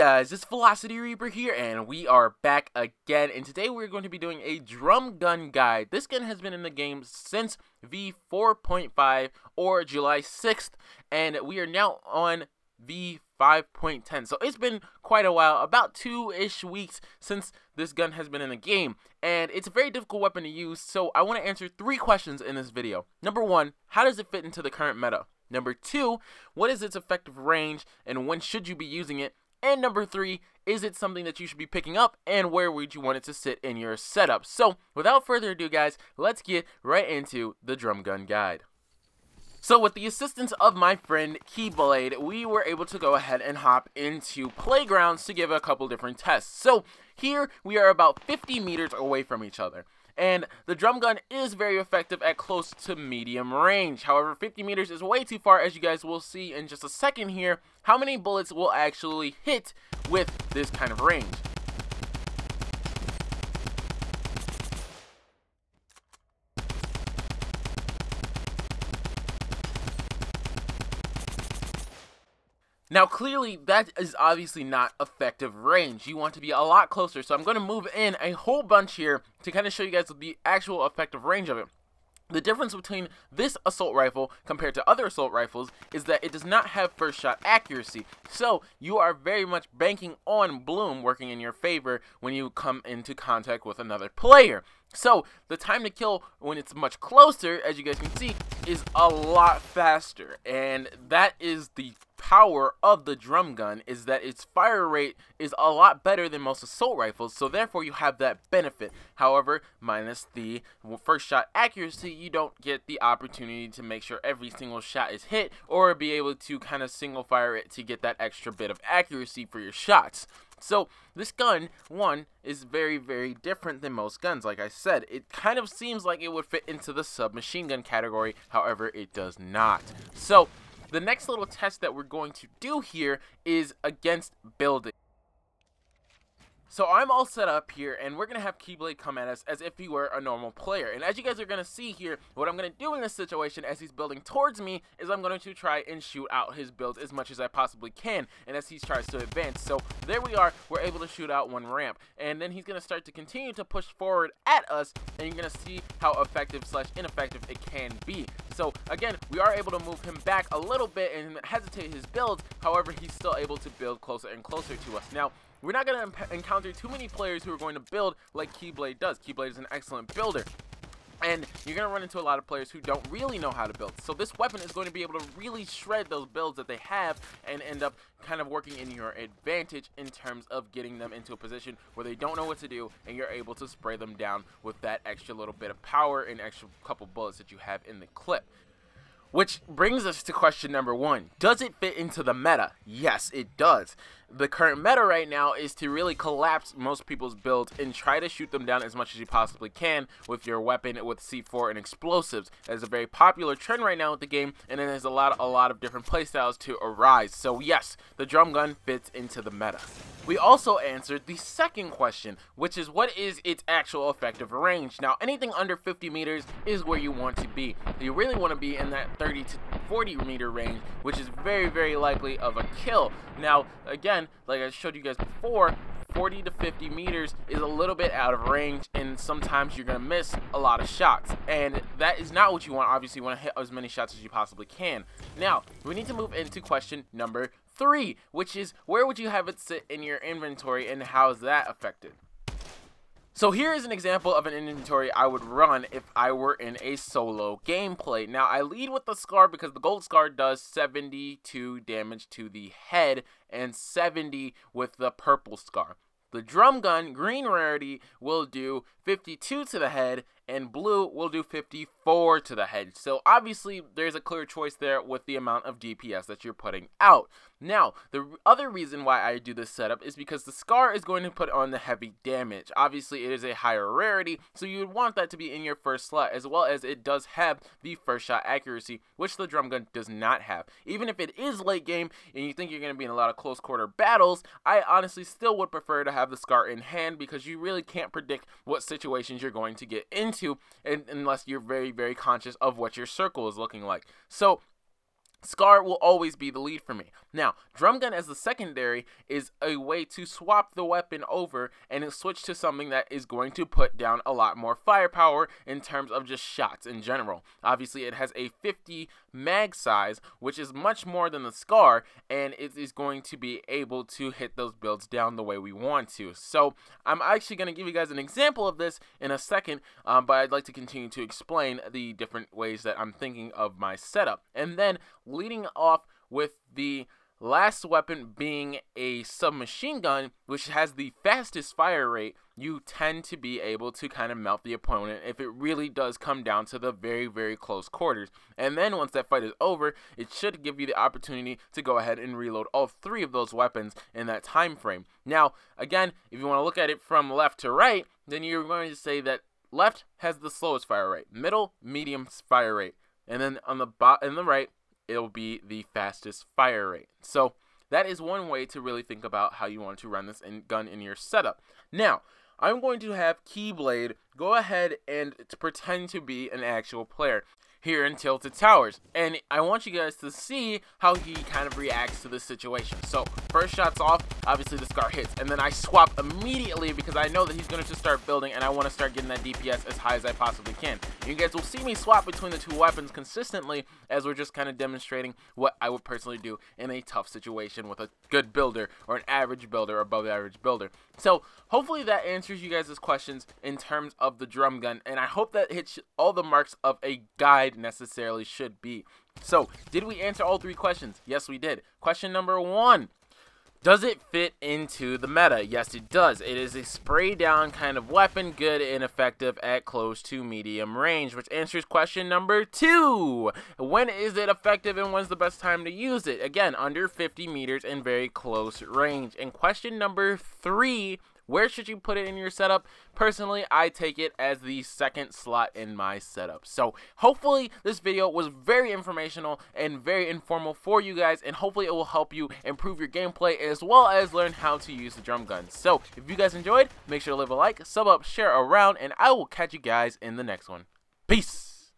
guys, it's Velocity Reaper here, and we are back again, and today we're going to be doing a Drum Gun guide. This gun has been in the game since V4.5 or July 6th, and we are now on V5.10, so it's been quite a while, about 2-ish weeks since this gun has been in the game, and it's a very difficult weapon to use, so I want to answer 3 questions in this video. Number 1, how does it fit into the current meta? Number 2, what is its effective range and when should you be using it? And number 3, is it something that you should be picking up and where would you want it to sit in your setup? So without further ado guys, let's get right into the Drum Gun guide. So with the assistance of my friend Keyblade, we were able to go ahead and hop into playgrounds to give a couple different tests. So here we are about 50 meters away from each other. And the Drum Gun is very effective at close to medium range. However, 50 meters is way too far, as you guys will see in just a second here, how many bullets will actually hit with this kind of range. Now clearly that is obviously not effective range. You want to be a lot closer, so I'm going to move in a whole bunch here to kind of show you guys the actual effective range of it. The difference between this assault rifle compared to other assault rifles is that it does not have first shot accuracy, so you are very much banking on bloom working in your favor when you come into contact with another player. So the time to kill when it's much closer, as you guys can see, is a lot faster, and that is the power of the Drum Gun, is that its fire rate is a lot better than most assault rifles, so therefore you have that benefit. However, minus the first shot accuracy, you don't get the opportunity to make sure every single shot is hit or be able to kind of single fire it to get that extra bit of accuracy for your shots. So this gun, one, is very, very different than most guns. Like I said, it kind of seems like it would fit into the submachine gun category, however it does not. So the next little test that we're going to do here is against buildings. So I'm all set up here, and we're going to have Keyblade come at us as if he were a normal player. And as you guys are going to see here, what I'm going to do in this situation as he's building towards me is I'm going to try and shoot out his builds as much as I possibly can, and as he tries to advance. So there we are, we're able to shoot out one ramp. And then he's going to start to continue to push forward at us, and you're going to see how effective / ineffective it can be. So again, we are able to move him back a little bit and hesitate his builds. However, he's still able to build closer and closer to us. Now, we're not going to encounter too many players who are going to build like Keyblade does. Keyblade is an excellent builder, and you're going to run into a lot of players who don't really know how to build. So this weapon is going to be able to really shred those builds that they have and end up kind of working in your advantage in terms of getting them into a position where they don't know what to do, and you're able to spray them down with that extra little bit of power and extra couple bullets that you have in the clip. Which brings us to question number 1. Does it fit into the meta? Yes, it does. The current meta right now is to really collapse most people's builds and try to shoot them down as much as you possibly can with your weapon, with C4 and explosives. That is a very popular trend right now with the game, and it has a lot of different playstyles to arise. So yes, the Drum Gun fits into the meta. We also answered the second question, which is what is its actual effective range? Now, anything under 50 meters is where you want to be. You really want to be in that 30 to 40 meter range, which is very, very likely of a kill. Now, again, like I showed you guys before, 40 to 50 meters is a little bit out of range, and sometimes you're going to miss a lot of shots, and that is not what you want. Obviously, you want to hit as many shots as you possibly can. Now, we need to move into question number 3, which is where would you have it sit in your inventory and how is that affected? So here is an example of an inventory I would run if I were in a solo gameplay. Now, I lead with the Scar because the gold Scar does 72 damage to the head and 70 with the purple Scar. The Drum Gun, green rarity, will do 52 to the head, and blue will do 54 to the head. So obviously there's a clear choice there with the amount of DPS that you're putting out. Now, the other reason why I do this setup is because the Scar is going to put on the heavy damage. Obviously it is a higher rarity, so you would want that to be in your first slot, as well as it does have the first shot accuracy, which the Drum Gun does not have. Even if it is late game and you think you're going to be in a lot of close quarter battles, I honestly still would prefer to have the Scar in hand, because you really can't predict what situations you're going to get into, and unless you're very, very conscious of what your circle is looking like. So Scar will always be the lead for me. Now, Drum Gun as the secondary is a way to swap the weapon over and switch to something that is going to put down a lot more firepower in terms of just shots in general. Obviously, it has a 50 mag size, which is much more than the Scar, and it is going to be able to hit those builds down the way we want to. So, I'm actually going to give you guys an example of this in a second, but I'd like to continue to explain the different ways that I'm thinking of my setup. And then, leading off with the last weapon being a submachine gun, which has the fastest fire rate, you tend to be able to kind of melt the opponent if it really does come down to the very, very close quarters. And then once that fight is over, it should give you the opportunity to go ahead and reload all three of those weapons in that time frame. Now, again, if you want to look at it from left to right, then you're going to say that left has the slowest fire rate, middle, medium fire rate, and then on the bottom, the right, it'll be the fastest fire rate. So that is one way to really think about how you want to run this gun in your setup. Now, I'm going to have Keyblade go ahead and pretend to be an actual player here in Tilted Towers, and I want you guys to see how he kind of reacts to this situation. So first shot's off, obviously the Scar hits, and then I swap immediately because I know that he's going to just start building and I want to start getting that DPS as high as I possibly can. You guys will see me swap between the two weapons consistently as we're just kind of demonstrating what I would personally do in a tough situation with a good builder or an average builder or above average builder. So hopefully that answers you guys' questions in terms of the Drum Gun, and I hope that hits all the marks of a guide necessarily should be. So, did we answer all three questions? Yes, we did. Question number one, does it fit into the meta? Yes, it does. It is a spray down kind of weapon, good and effective at close to medium range, which answers question number two. When is it effective and when's the best time to use it? Again, under 50 meters and very close range. And question number three, where should you put it in your setup? Personally, I take it as the second slot in my setup. So hopefully this video was very informational and very informal for you guys, and hopefully it will help you improve your gameplay as well as learn how to use the Drum Gun. So if you guys enjoyed, make sure to leave a like, sub up, share around, and I will catch you guys in the next one. Peace!